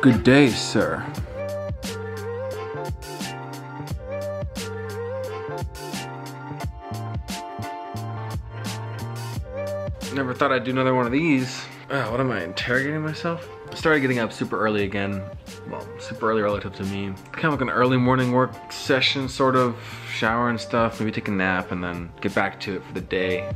Good day, sir. Never thought I'd do another one of these. Oh, what am I, interrogating myself? I started getting up super early again. Well, super early relative to me. Kind of like an early morning work session, sort of. Shower and stuff, maybe take a nap and then get back to it for the day.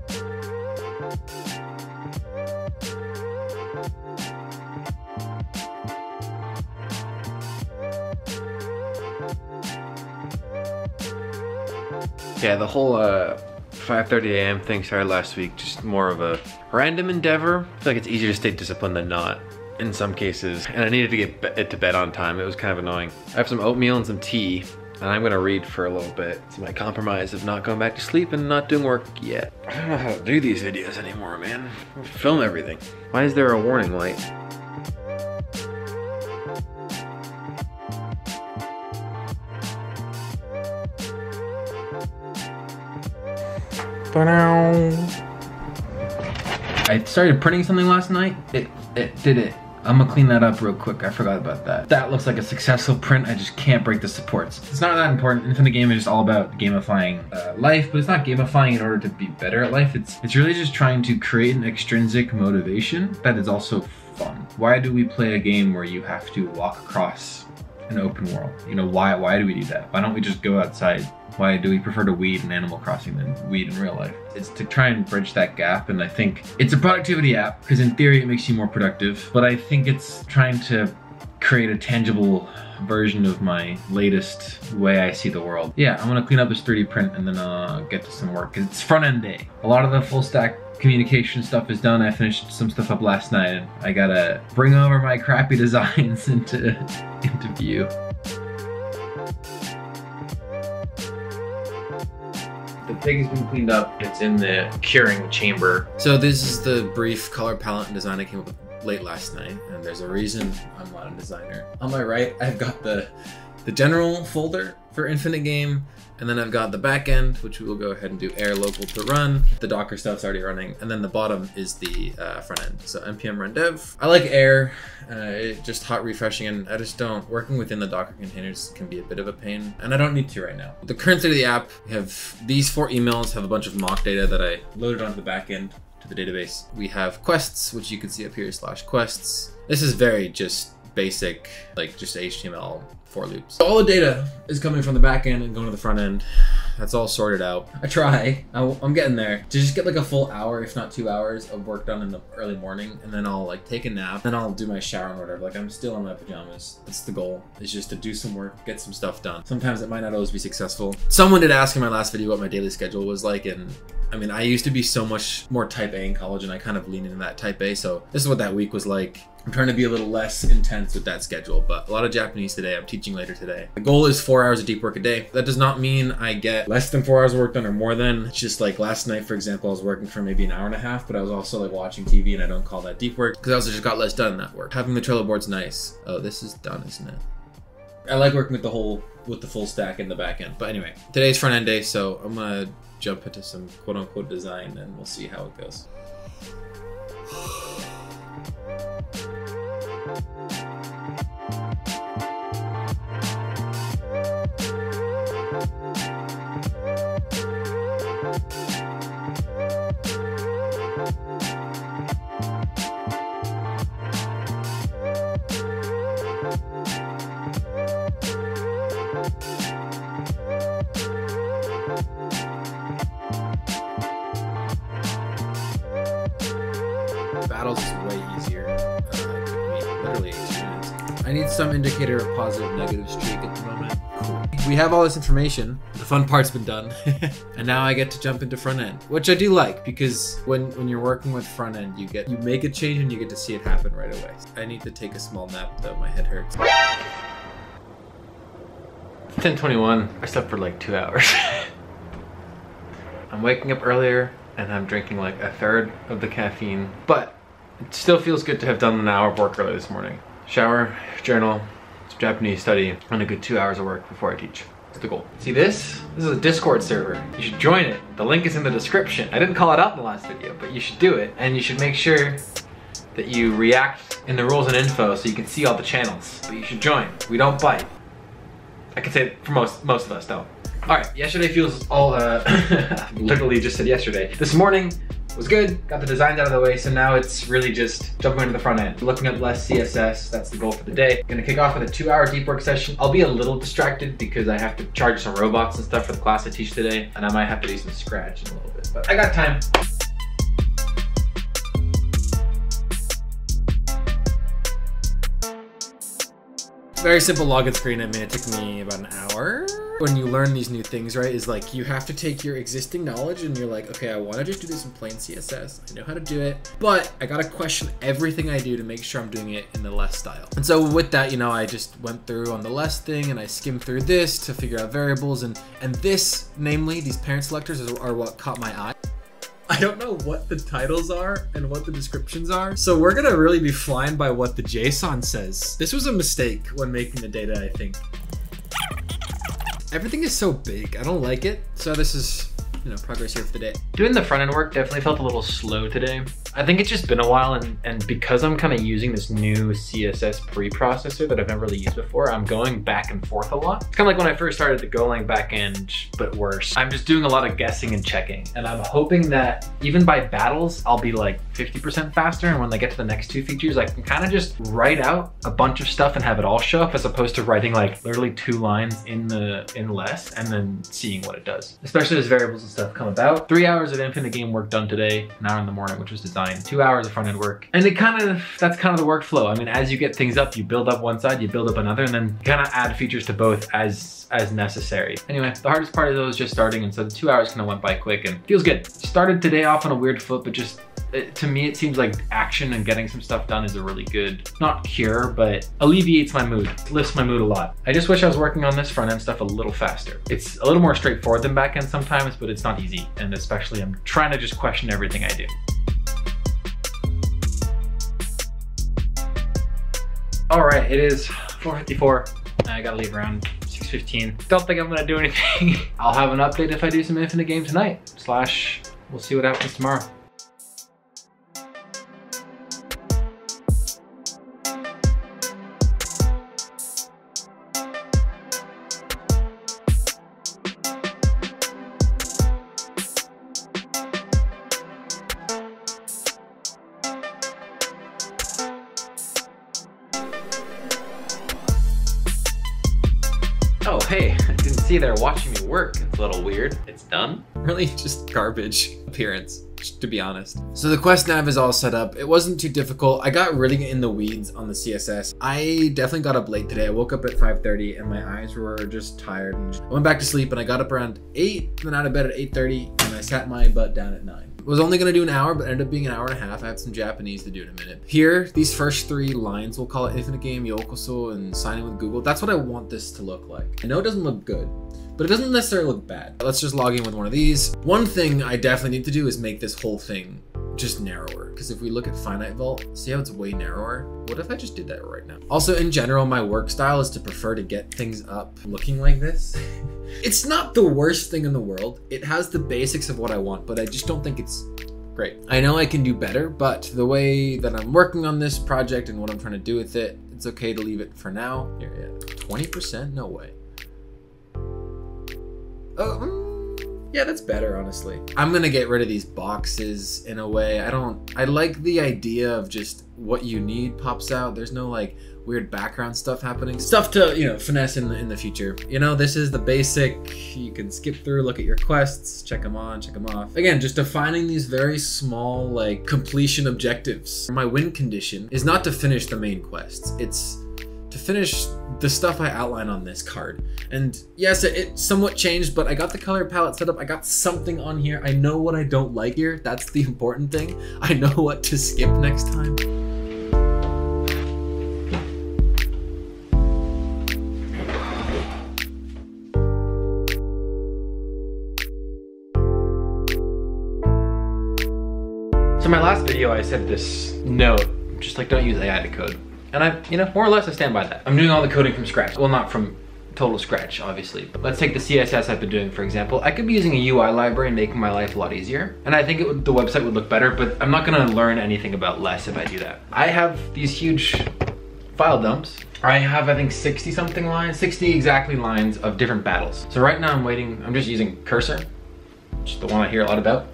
Yeah, the whole 5:30 a.m. thing started last week, just more of a random endeavor. I feel like it's easier to stay disciplined than not in some cases, and I needed to get it to bed on time. It was kind of annoying. I have some oatmeal and some tea, and I'm gonna read for a little bit. It's my compromise of not going back to sleep and not doing work yet. I don't know how to do these videos anymore, man. I film everything. Why is there a warning light? I started printing something last night. It did it. I'm gonna clean that up real quick. I forgot about that. That looks like a successful print. I just can't break the supports. It's not that important. Infinite Game is just all about gamifying life, but it's not gamifying in order to be better at life. It's really just trying to create an extrinsic motivation that is also fun. Why do we play a game where you have to walk across an open world? You know, why do we do that? Why don't we just go outside? Why do we prefer to weed in Animal Crossing than weed in real life? It's to try and bridge that gap, and I think it's a productivity app because in theory it makes you more productive, but I think it's trying to create a tangible version of my latest way I see the world. Yeah, I'm gonna clean up this 3D print and then get to some work. It's front end day. A lot of the full stack communication stuff is done. I finished some stuff up last night and I gotta bring over my crappy designs into view. The pig has been cleaned up. It's in the curing chamber. So this is the brief color palette and design I came up with late last night, and there's a reason I'm not a designer. On my right, I've got the general folder for Infinite Game, and then I've got the back end, which we will go ahead and do air local to run. The Docker stuff's already running, and then the bottom is the front end. So npm run dev. I like air, it just hot refreshing, and I just don't. Working within the Docker containers can be a bit of a pain, and I don't need to right now. The current state of the app, we have these 4 emails, have a bunch of mock data that I loaded onto the back end to the database. We have quests, which you can see up here, /quests. This is very just basic, like just HTML for loops. All the data is coming from the back end and going to the front end. That's all sorted out. I try, I'm getting there. To just get like a full hour, if not 2 hours of work done in the early morning, and then I'll like take a nap, then I'll do my shower and whatever. Like I'm still in my pajamas. That's the goal, is just to do some work, get some stuff done. Sometimes it might not always be successful. Someone did ask in my last video what my daily schedule was like, and I mean, I used to be so much more type A in college, and I kind of leaned into that type A, so this is what that week was like. I'm trying to be a little less intense with that schedule, but a lot of Japanese today. I'm teaching later today. The goal is 4 hours of deep work a day. That does not mean I get less than 4 hours of work done or more than. It's just like last night, for example, I was working for maybe an hour and a half, but I was also like watching TV, and I don't call that deep work because I also just got less done in that work. Having the Trello board's nice. Oh, this is done, isn't it? I like working with the full stack in the back end. But anyway, today's front end day, so I'm gonna jump into some quote unquote design and we'll see how it goes. Battles is way easier. Literally 8 minutes. I need some indicator of positive negative streak at the moment. Cool. We have all this information. The fun part's been done. And now I get to jump into front end, which I do like, because when you're working with front end, you make a change and you get to see it happen right away. I need to take a small nap though, my head hurts. 10:21. I slept for like 2 hours. I'm waking up earlier and I'm drinking like 1/3 of the caffeine, but it still feels good to have done an hour of work earlier this morning. Shower, journal, some Japanese study, and a good 2 hours of work before I teach. That's the goal. See this? This is a Discord server. You should join it. The link is in the description. I didn't call it out in the last video, but you should do it. And you should make sure that you react in the rules and info so you can see all the channels. But you should join. We don't bite. I can say for most of us though. Alright, yesterday feels all literally just said yesterday. This morning was good, got the designs out of the way, so now it's really just jumping into the front end. Looking up less CSS, that's the goal for the day. Gonna kick off with a 2-hour deep work session. I'll be a little distracted because I have to charge some robots and stuff for the class I teach today, and I might have to do some scratch in a little bit, but I got time. Very simple login screen. I mean, it took me about an hour. When you learn these new things, right, is like you have to take your existing knowledge and you're like, okay, I want to just do this in plain CSS. I know how to do it, but I got to question everything I do to make sure I'm doing it in the less style. And so with that, you know, I just went through on the less thing and I skimmed through this to figure out variables. And this, namely, these parent selectors are what caught my eye. I don't know what the titles are and what the descriptions are, so we're gonna really be flying by what the JSON says. This was a mistake when making the data, I think. Everything is so big, I don't like it. So this is, you know, progress here for the day. Doing the front end work definitely felt a little slow today. I think it's just been a while, and because I'm kind of using this new CSS preprocessor that I've never really used before, I'm going back and forth a lot. It's kind of like when I first started the Golang backend, but worse. I'm just doing a lot of guessing and checking, and I'm hoping that even by battles, I'll be like 50% faster, and when they get to the next two features, I can kind of just write out a bunch of stuff and have it all show up, as opposed to writing like literally 2 lines in less, and then seeing what it does. Especially as variables and stuff come about. 3 hours of Infinite Game work done today, an hour in the morning, which was designed. 2 hours of front end work. And it kind of, that's kind of the workflow. I mean, as you get things up, you build up one side, you build up another, and then kind of add features to both as necessary. Anyway, the hardest part of those is just starting. And so the 2 hours kind of went by quick and feels good. Started today off on a weird foot, but just to me, it seems like action and getting some stuff done is a really good, not cure, but alleviates my mood, lifts my mood a lot. I just wish I was working on this front end stuff a little faster. It's a little more straightforward than back end sometimes, but it's not easy. And especially I'm trying to just question everything I do. All right, it is 4:54. I gotta leave around 6:15. Don't think I'm gonna do anything. I'll have an update if I do some Infinite Game tonight. / we'll see what happens tomorrow. Oh, hey, I didn't see they're watching me work. It's a little weird. It's done. Really just garbage appearance, to be honest. So the quest nav is all set up. It wasn't too difficult. I got really in the weeds on the CSS. I definitely got up late today. I woke up at 5:30 and my eyes were just tired. And I went back to sleep and I got up around 8, then out of bed at 8:30 and I sat my butt down at 9. I was only gonna do an hour, but ended up being an hour and a half. I have some Japanese to do in a minute. Here, these first 3 lines, we'll call it Infinite Game, Yokoso, and sign in with Google. That's what I want this to look like. I know it doesn't look good, but it doesn't necessarily look bad. Let's just log in with one of these. One thing I definitely need to do is make this whole thing just narrower. Because if we look at finite vault, see how it's way narrower? What if I just did that right now? Also, in general, my work style is to prefer to get things up looking like this. It's not the worst thing in the world. It has the basics of what I want, but I just don't think it's great. I know I can do better, but the way that I'm working on this project and what I'm trying to do with it, it's okay to leave it for now. Here, yeah, 20%? No way. Yeah, that's better, honestly. I'm gonna get rid of these boxes in a way. I like the idea of just what you need pops out. There's no like weird background stuff happening. Stuff to, you know, finesse in the future. You know, this is the basic. You can skip through, look at your quests, check them on, check them off. Again, just defining these very small like completion objectives. My win condition is not to finish the main quests. It's to finish the stuff I outline on this card. And yes, it somewhat changed, but I got the color palette set up. I got something on here. I know what I don't like here. That's the important thing. I know what to skip next time. So my last video, I said this note, just like don't use AI to code. And I, you know, more or less I stand by that. I'm doing all the coding from scratch. Well, not from total scratch, obviously. But let's take the CSS I've been doing, for example. I could be using a UI library and making my life a lot easier. And I think it would, the website would look better, but I'm not gonna learn anything about Less if I do that. I have these huge file dumps. I have, I think, 60 something lines, 60 exactly lines of different battles. So right now I'm waiting, I'm just using Cursor, which is the one I hear a lot about.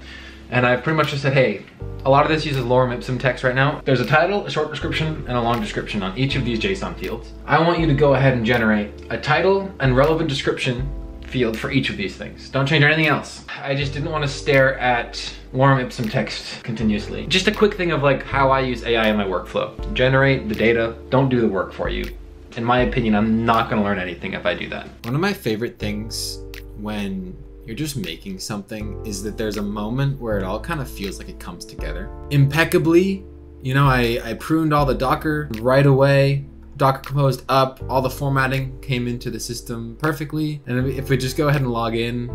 And I've pretty much just said, hey, a lot of this uses lorem ipsum text right now. There's a title, a short description, and a long description on each of these JSON fields. I want you to go ahead and generate a title and relevant description field for each of these things. Don't change anything else. I just didn't want to stare at lorem ipsum text continuously. Just a quick thing of like how I use AI in my workflow. Generate the data, don't do the work for you. In my opinion, I'm not gonna learn anything if I do that. One of my favorite things when you're just making something is that there's a moment where it all kind of feels like it comes together. Impeccably, you know, I pruned all the Docker right away. Docker composed up, all the formatting came into the system perfectly. And if we just go ahead and log in,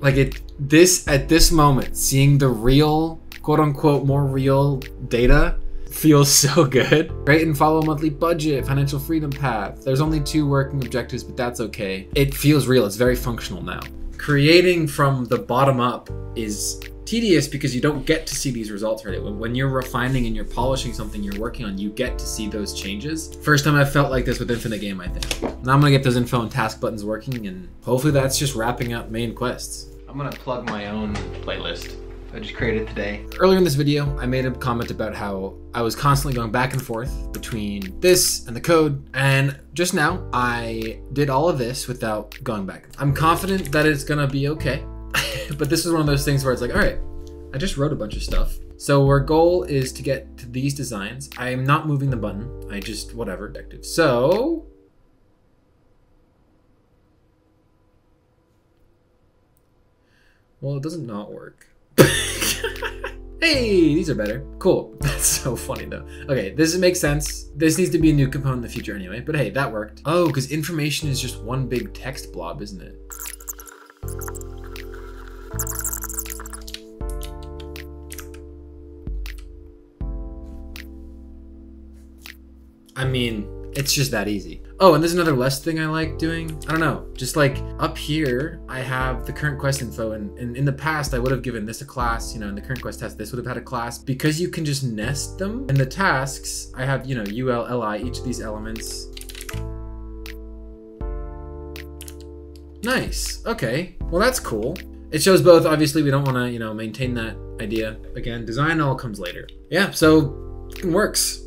like at this moment, seeing the real, quote unquote, more real data feels so good. Rate and follow monthly budget, financial freedom path. There's only 2 working objectives, but that's okay. It feels real, it's very functional now. Creating from the bottom up is tedious because you don't get to see these results right away. When you're refining and you're polishing something you're working on, you get to see those changes. First time I felt like this with Infinite Game, I think. Now I'm gonna get those info and task buttons working, and hopefully that's just wrapping up main quests. I'm gonna plug my own playlist I just created today. Earlier in this video, I made a comment about how I was constantly going back and forth between this and the code. And just now, I did all of this without going back. I'm confident that it's gonna be okay. But this is one of those things where it's like, all right, I just wrote a bunch of stuff. So our goal is to get to these designs. I am not moving the button. I just, whatever. So, well, it doesn't not work. Hey, these are better. Cool. That's so funny though. Okay, this makes sense. This needs to be a new component in the future anyway, but hey, that worked. Oh, because information is just one big text blob, isn't it? I mean, it's just that easy. Oh, and there's another Less thing I like doing. I don't know, just like up here, I have the current quest info, and in the past, I would have given this a class, you know, and the current quest test, this would have had a class, because you can just nest them. And the tasks, I have, you know, UL, LI, each of these elements. Nice, okay, well, that's cool. It shows both, obviously, we don't wanna, you know, maintain that idea. Again, design all comes later. Yeah, so it works.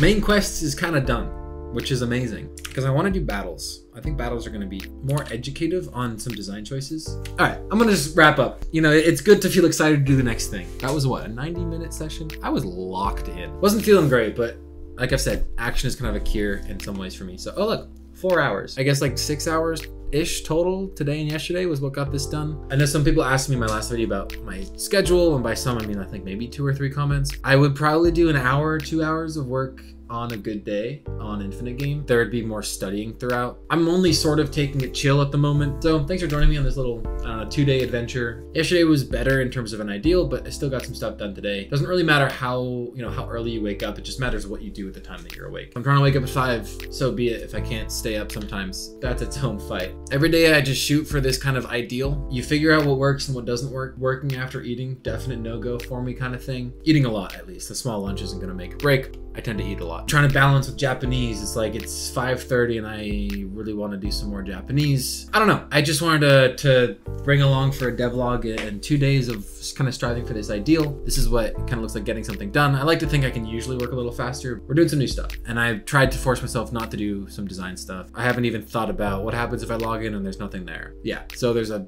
Main quests is kind of done, which is amazing because I want to do battles. I think battles are going to be more educative on some design choices. All right, I'm going to just wrap up. You know, it's good to feel excited to do the next thing. That was what, a 90-minute session? I was locked in. Wasn't feeling great, but like I've said, action is kind of a cure in some ways for me. So, oh look, 4 hours. I guess like 6 hours-ish total today and yesterday was what got this done. I know some people asked me in my last video about my schedule, and by some I mean I think maybe 2 or 3 comments. I would probably do an hour or 2 hours of work on a good day on Infinite Game. There would be more studying throughout. I'm only sort of taking it chill at the moment. So thanks for joining me on this little 2-day adventure. Yesterday was better in terms of an ideal, but I still got some stuff done today. Doesn't really matter how early you wake up. It just matters what you do with the time that you're awake. I'm trying to wake up at 5, so be it. If I can't stay up sometimes, that's its own fight. Every day I just shoot for this kind of ideal. You figure out what works and what doesn't work. Working after eating, definite no-go for me kind of thing. Eating a lot, at least. A small lunch isn't gonna make a break. I tend to eat a lot. Trying to balance with Japanese, it's like it's 5:30 and I really want to do some more Japanese. I don't know. I just wanted to bring along for a devlog and 2 days of just kind of striving for this ideal. This is what kind of looks like getting something done. I like to think I can usually work a little faster. We're doing some new stuff and I've tried to force myself not to do some design stuff. I haven't even thought about what happens if I log in and there's nothing there. Yeah, so there's a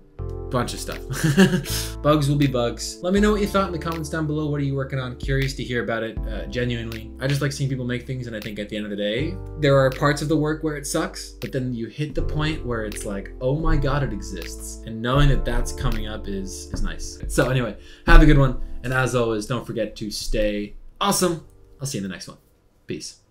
bunch of stuff. Bugs will be bugs. Let me know what you thought in the comments down below. What are you working on? Curious to hear about it, genuinely. I just like seeing people make things, and I think at the end of the day, there are parts of the work where it sucks, but then you hit the point where it's like, oh my God, it exists. And knowing that that's coming up is nice. So anyway, have a good one. And as always, don't forget to stay awesome. I'll see you in the next one. Peace.